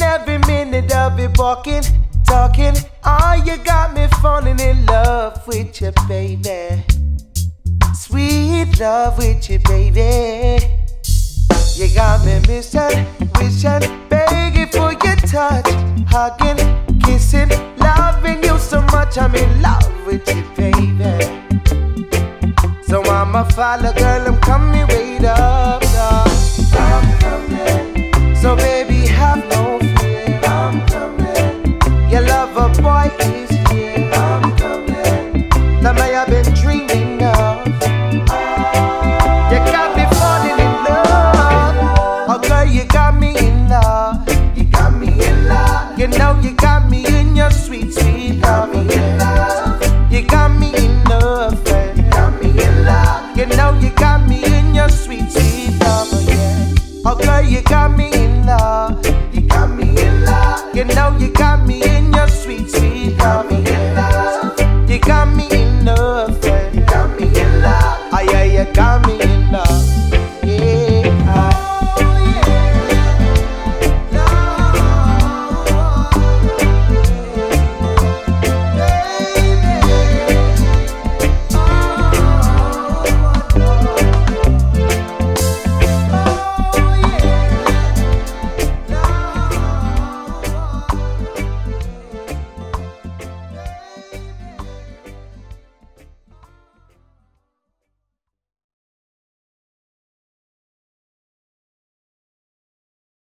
loving every minute of it, walking, talking. Oh, you got me falling in love with you, baby. Sweet love with you, baby. You got me missing, wishing, begging for your touch, hugging, kissing, loving you so much. I'm in love with you, baby. So I'm a follow, girl, I'm coming right up, dog. I'm coming. So baby, have no fear. I'm coming. Your lover boy is here. I'm coming. The man I've been dreaming of. You got me falling in love. Oh girl, you got me in love. You got me in love. You know you got me in your sweet, sweet love. You got me in love. You got me in love. You know you got me in your sweet, sweet love, yeah. Oh girl, you got me in love. You got me in love. You know you got me in your sweet, sweet love, yeah. You got me in love, yeah. You got me in love. Oh yeah, you got me.